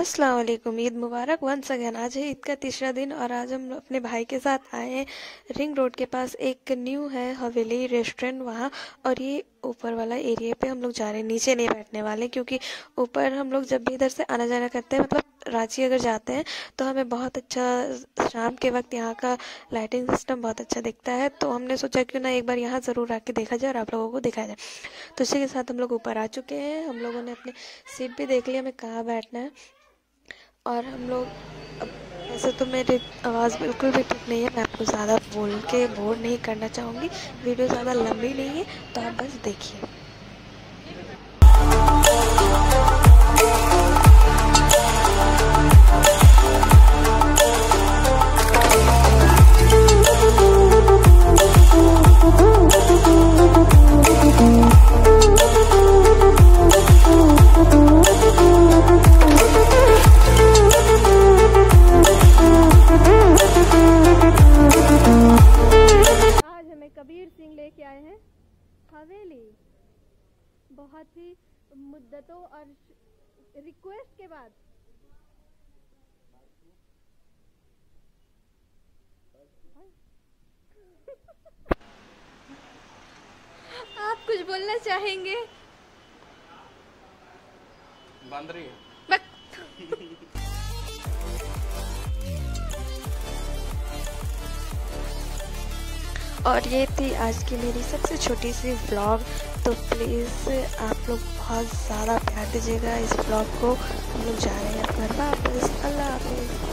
अस्सलाम वालेकुम, ईद मुबारक। Once again आज है ईद का तीसरा दिन और आज हम अपने भाई के साथ आए हैं। रिंग रोड के पास एक न्यू है हवेली रेस्टोरेंट वहाँ, और ये ऊपर वाला एरिया पे हम लोग जा रहे हैं, नीचे नहीं बैठने वाले, क्योंकि ऊपर हम लोग जब भी इधर से आना जाना करते हैं, मतलब रांची अगर जाते हैं तो हमें बहुत अच्छा शाम के वक्त यहाँ का लाइटिंग सिस्टम बहुत अच्छा दिखता है, तो हमने सोचा क्यों ना एक बार यहाँ ज़रूर आके देखा जाए और आप लोगों को दिखाया जाए। तो इसी के साथ हम लोग ऊपर आ चुके हैं। हम लोगों ने अपनी सीट भी देख ली हमें कहाँ बैठना है, और हम लोग अब वैसे तो मेरी आवाज़ बिल्कुल भी ठीक नहीं है, मैं आपको ज़्यादा बोल के बोर नहीं करना चाहूँगी, वीडियो ज़्यादा लंबी नहीं है तो आप बस देखिए। बहुत ही मुद्दतों और रिक्वेस्ट के बाद आप कुछ बोलना चाहेंगे? बंद रही है। और ये थी आज की मेरी सबसे छोटी सी व्लॉग, तो प्लीज़ आप लोग बहुत ज़्यादा प्यार दीजिएगा इस व्लॉग को। हम लोग जा रहे हैं अपने घर वापस। अल्लाह हाफिज़।